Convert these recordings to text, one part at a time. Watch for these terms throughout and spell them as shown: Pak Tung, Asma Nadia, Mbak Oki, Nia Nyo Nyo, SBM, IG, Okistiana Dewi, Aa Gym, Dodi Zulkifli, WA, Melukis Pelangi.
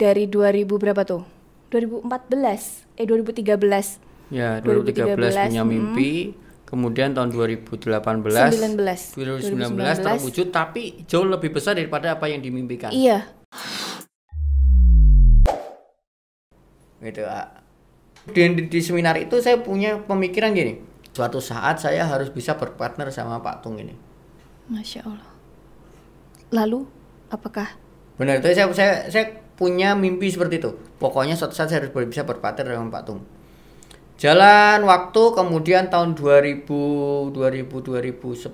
dari 2000 berapa tuh? 2013. Ya, 2013 punya mimpi. Kemudian tahun 2019 terwujud, tapi jauh lebih besar daripada apa yang dimimpikan. Iya. Gitu. Di seminar itu saya punya pemikiran gini, suatu saat saya harus bisa berpartner sama Pak Tung ini. Masya Allah. Lalu apakah? Benar itu, saya punya mimpi seperti itu. Pokoknya suatu saat saya harus bisa berpartner dengan Pak Tung. Jalan waktu, kemudian tahun 2008-2009,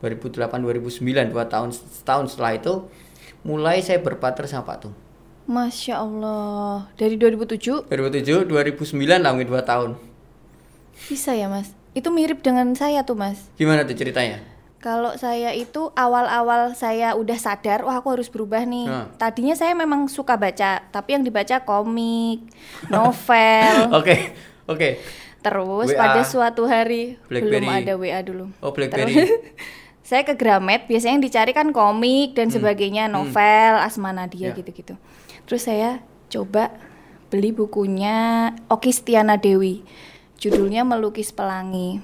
2 tahun setahun setelah itu mulai saya berpartner sama Pak Tung. Masya Allah, dari 2007, 2009 lah, 2 tahun. Bisa ya Mas, itu mirip dengan saya tuh Mas. Gimana tuh ceritanya? Kalau saya itu awal-awal saya udah sadar, wah aku harus berubah nih. Tadinya saya memang suka baca, tapi yang dibaca komik, novel. Oke. Terus WA, pada suatu hari Blackberry. Belum ada WA dulu. Oh, BlackBerry. Saya ke Gramet, biasanya yang dicari kan komik dan sebagainya, novel, Asma Nadia gitu-gitu. Terus saya coba beli bukunya Okistiana Dewi, judulnya Melukis Pelangi.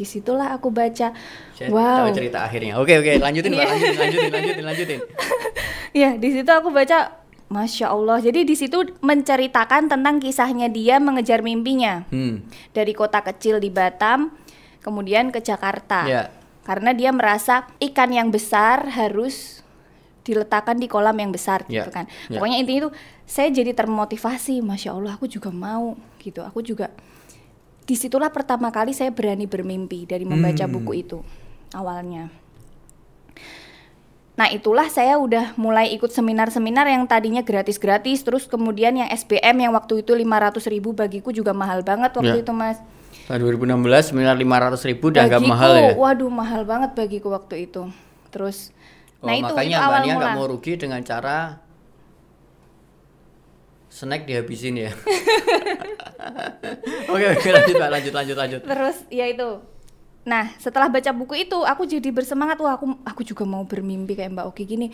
Disitulah aku baca. Wow. Tahu cerita akhirnya. Oke, lanjutin, Mbak. Lanjutin. Ya, di situ aku baca, Masya Allah. Jadi di situ menceritakan tentang kisahnya dia mengejar mimpinya dari kota kecil di Batam, kemudian ke Jakarta. Yeah. Karena dia merasa ikan yang besar harus diletakkan di kolam yang besar, gitu kan. Pokoknya intinya itu saya jadi termotivasi. Masya Allah, aku juga mau gitu. Aku juga. Disitulah pertama kali saya berani bermimpi dari membaca buku itu awalnya. Nah itulah saya udah mulai ikut seminar-seminar yang tadinya gratis-gratis. Terus kemudian yang SBM yang waktu itu 500.000 bagiku juga mahal banget waktu itu Mas. Tahun 2016 seminar 500.000 udah agak mahal ya? Waduh, mahal banget bagiku waktu itu. Terus nah itu awal mula. Makanya Mbak Nia gak mau rugi dengan cara snack dihabisin ya. Oke, lanjut. Terus ya itu. Nah, setelah baca buku itu aku jadi bersemangat. Wah, aku juga mau bermimpi kayak Mbak Oki gini.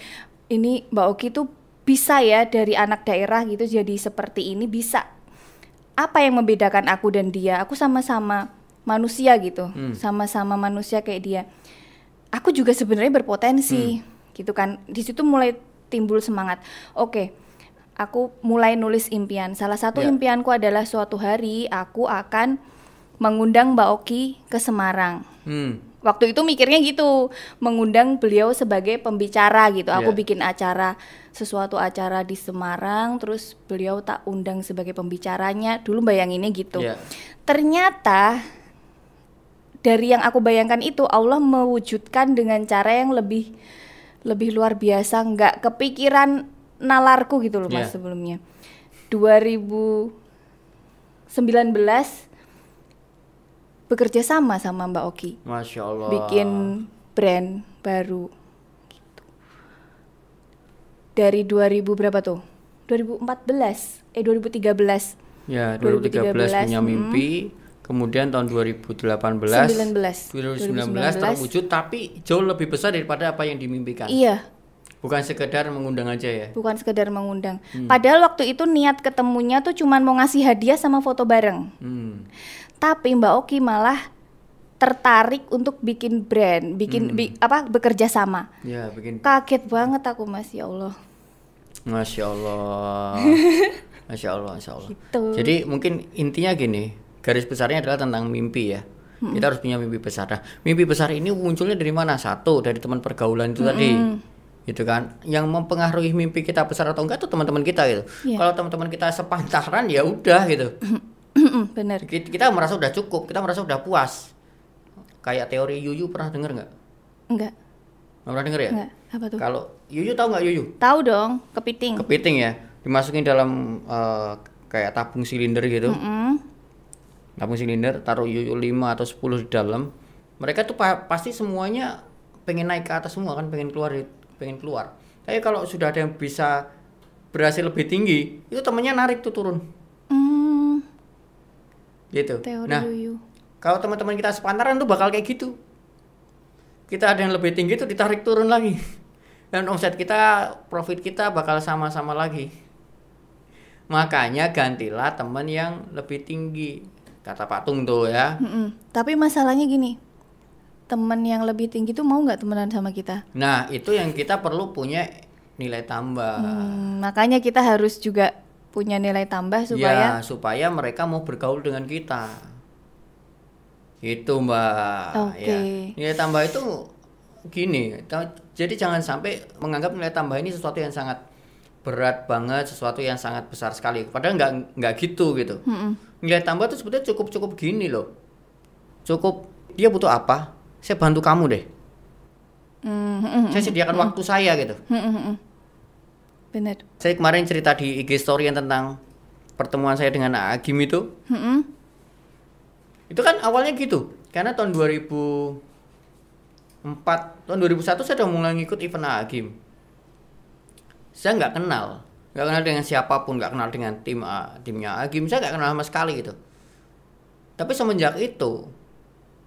Ini Mbak Oki tuh bisa ya, dari anak daerah gitu jadi seperti ini bisa. Apa yang membedakan aku dan dia? Aku sama-sama manusia gitu. Sama-sama manusia kayak dia. Aku juga sebenarnya berpotensi gitu kan. Di situ mulai timbul semangat. Oke. Aku mulai nulis impian. Salah satu impianku adalah suatu hari aku akan mengundang Mbak Oki ke Semarang. Waktu itu mikirnya gitu, mengundang beliau sebagai pembicara gitu. Aku bikin acara, sesuatu acara di Semarang, terus beliau tak undang sebagai pembicaranya. Dulu bayanginnya gitu. Ternyata dari yang aku bayangkan itu Allah mewujudkan dengan cara yang lebih luar biasa, nggak kepikiran nalarku gitu loh Mas. Sebelumnya 2019 bekerja sama Mbak Oki, Masya Allah, bikin brand baru gitu. Dari 2000 berapa tuh? 2013. Ya, 2013 punya mimpi. Kemudian tahun 2019 terwujud, tapi jauh lebih besar daripada apa yang dimimpikan. Iya. Bukan sekedar mengundang aja ya? Bukan sekedar mengundang. Padahal waktu itu niat ketemunya tuh cuman mau ngasih hadiah sama foto bareng. Tapi Mbak Oki malah tertarik untuk bikin brand, bekerja sama. Ya, bikin. Kaget banget aku, Mas, ya Allah. Masya Allah. Gitu. Jadi mungkin intinya gini, garis besarnya adalah tentang mimpi ya. Kita harus punya mimpi besar. Nah, mimpi besar ini munculnya dari mana? Satu, dari teman pergaulan itu tadi. Gitu kan, yang mempengaruhi mimpi kita besar atau enggak tuh teman-teman kita gitu. Kalau teman-teman kita sepantaran ya udah gitu. Bener. Kita merasa udah cukup, kita merasa udah puas. Kayak teori Yuyu, pernah denger nggak? Enggak. Nggak pernah denger ya? Enggak. Apa tuh? Kalau Yuyu, tahu nggak Yuyu? Tahu dong, kepiting. Kepiting ya, dimasukin dalam kayak tabung silinder gitu. Tabung silinder, taruh Yuyu 5 atau 10 di dalam. Mereka tuh pasti semuanya pengen naik ke atas semua kan, pengen keluar. Tapi kalau sudah ada yang bisa berhasil lebih tinggi, itu temennya narik tuh turun. Gitu. Teori nah, Yuyu. Kalau teman-teman kita sepantaran tuh bakal kayak gitu. Kita ada yang lebih tinggi tuh ditarik turun lagi. dan omset kita, profit kita bakal sama-sama lagi. Makanya gantilah teman yang lebih tinggi, kata Pak Tung tuh ya. Tapi masalahnya gini, teman yang lebih tinggi tuh mau nggak temenan sama kita? Nah, itu yang kita perlu punya nilai tambah. Makanya kita harus juga punya nilai tambah supaya ya, supaya mereka mau bergaul dengan kita. Itu Mbak. Ya, nilai tambah itu gini, jadi jangan sampai menganggap nilai tambah ini sesuatu yang sangat berat banget, sesuatu yang sangat besar sekali. Padahal nggak gitu gitu. Nilai tambah itu sebetulnya cukup gini loh. Cukup dia butuh apa, saya bantu kamu deh. Saya sediakan waktu saya gitu. Benar. Saya kemarin cerita di IG story yang tentang pertemuan saya dengan Aa Gym itu. Itu kan awalnya gitu. Karena tahun 2004, tahun 2001 saya udah mulai ngikut event Aa Gym. Saya nggak kenal dengan siapapun, nggak kenal dengan timnya Aa Gym, saya nggak kenal sama sekali gitu. Tapi semenjak itu,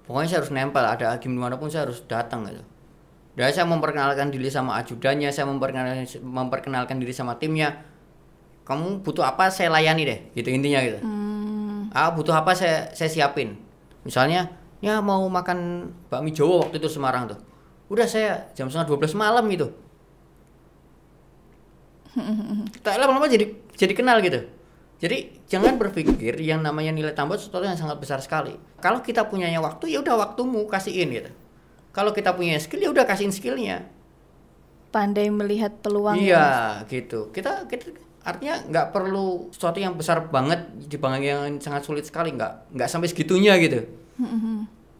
pokoknya saya harus nempel, ada Aa Gym dimanapun saya harus datang gitu. Dan saya memperkenalkan diri sama ajudannya, saya memperkenalkan diri sama timnya. Kamu butuh apa saya layani deh, gitu intinya gitu. Butuh apa saya siapin. Misalnya, ya mau makan bakmi Jawa waktu itu Semarang tuh. Udah saya jam 11:30 malam gitu. Tak lama-lama jadi kenal gitu. Jadi jangan berpikir yang namanya nilai tambah sesuatu yang sangat besar sekali. Kalau kita punyanya waktu, ya udah waktumu kasihin gitu. Kalau kita punya skill, ya udah kasihin skillnya. Pandai melihat peluang. Iya gitu. Kita artinya nggak perlu sesuatu yang besar banget, dibanding yang sangat sulit sekali, nggak sampai segitunya gitu.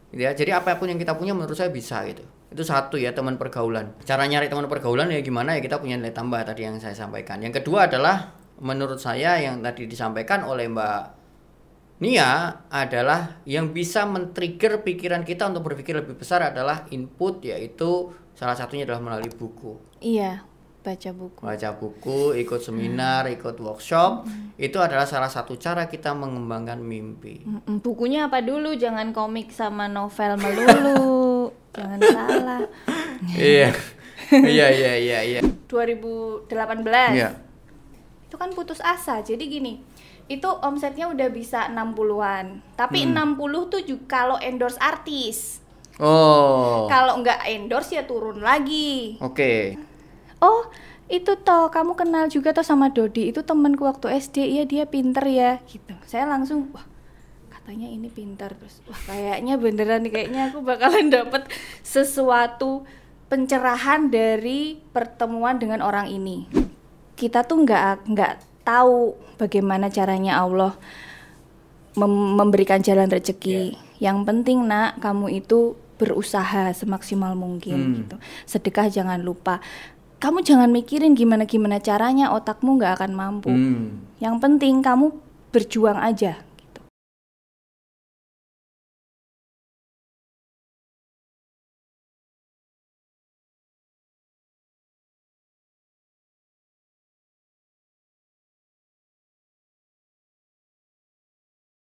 Ya, jadi apapun yang kita punya menurut saya bisa gitu. Itu satu ya, teman pergaulan. Cara nyari teman pergaulan ya gimana ya, kita punya nilai tambah tadi yang saya sampaikan. Yang kedua adalah menurut saya yang tadi disampaikan oleh Mbak Nia adalah yang bisa men-trigger pikiran kita untuk berpikir lebih besar adalah input, yaitu salah satunya adalah melalui buku. Iya, baca buku. Baca buku, ikut seminar, ikut workshop, itu adalah salah satu cara kita mengembangkan mimpi. Bukunya apa dulu? Jangan komik sama novel melulu. Jangan salah. Iya. 2018. Iya. Itu kan putus asa. Jadi gini, itu omsetnya udah bisa 60-an. Tapi 60 tuh juga kalau endorse artis. Kalau nggak endorse ya turun lagi. Oh, itu toh kamu kenal juga toh sama Dodi. Itu temanku waktu SD. Iya, dia pinter ya gitu. Saya langsung, wah, katanya ini pintar, terus wah kayaknya beneran nih, kayaknya aku bakalan dapet sesuatu pencerahan dari pertemuan dengan orang ini. Kita tuh nggak tahu bagaimana caranya Allah memberikan jalan rezeki. Yang penting nak, kamu itu berusaha semaksimal mungkin gitu. Sedekah jangan lupa. Kamu jangan mikirin gimana caranya, otakmu nggak akan mampu. Yang penting kamu berjuang aja.